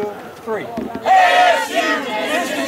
2, 3. ASU!